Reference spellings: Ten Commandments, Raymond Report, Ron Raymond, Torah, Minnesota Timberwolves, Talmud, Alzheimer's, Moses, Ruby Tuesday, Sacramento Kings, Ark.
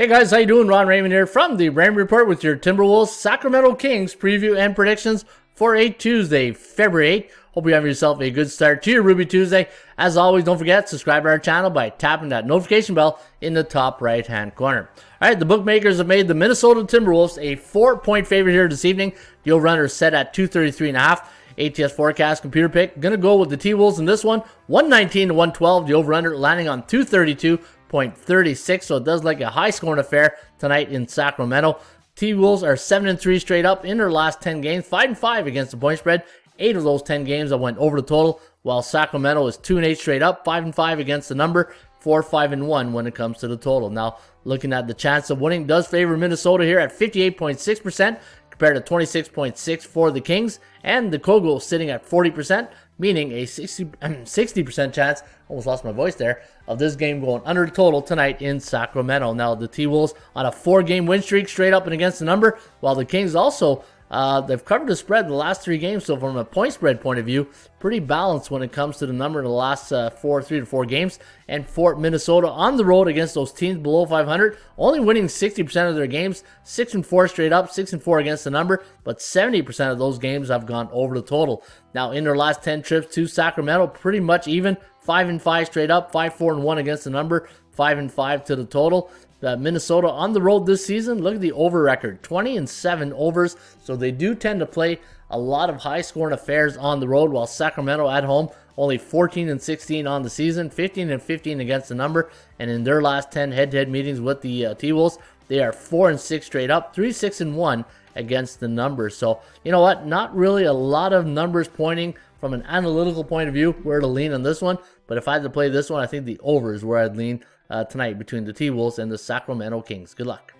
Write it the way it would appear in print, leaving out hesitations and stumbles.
Hey guys, how you doing? Ron Raymond here from the Raymond Report with your Timberwolves Sacramento Kings preview and predictions for a Tuesday, February 8th. Hope you have yourself a good start to your Ruby Tuesday. As always, don't forget, subscribe to our channel by tapping that notification bell in the top right-hand corner. All right, the bookmakers have made the Minnesota Timberwolves a 4-point favorite here this evening. The over-under is set at 233.5. ATS forecast computer pick, gonna go with the T-Wolves in this one, 119 to 112. The over-under landing on 232.36, so it does like a high scoring affair tonight in Sacramento. T-Wolves are 7-3 straight up in their last 10 games, 5-5 against the point spread. 8 of those 10 games that went over the total, while Sacramento is 2-8 straight up, 5-5 against the number, 4-5-1 when it comes to the total. Now, looking at the chance of winning, does favor Minnesota here at 58.6%, compared to 26.6% for the Kings, and the Kogel sitting at 40%, meaning a 60% chance, almost lost my voice there, of this game going under the total tonight in Sacramento. Now, the T-Wolves on a 4-game win streak, straight up and against the number, while the Kings also, they've covered the spread the last 3 games, so from a point spread point of view, pretty balanced when it comes to the number in the last 3 to 4 games. And for Minnesota on the road against those teams below 500, only winning 60% of their games, 6-4 straight up, 6-4 against the number, but 70% of those games have gone over the total. Now, in their last 10 trips to Sacramento, pretty much even, 5-5 straight up, 5-4-1 against the number, 5-5 to the total. Minnesota on the road this season, look at the over record, 20-7 overs, so they do tend to play a lot of high scoring affairs on the road, while Sacramento at home only 14-16 on the season, 15-15 against the number, and in their last 10 head-to-head meetings with the T-Wolves, they are 4-6 straight up, 3-6-1 against the number. So you know what, not really a lot of numbers pointing from an analytical point of view where to lean on this one, but if I had to play this one, I think the over is where I'd lean tonight between the T-Wolves and the Sacramento Kings. Good luck.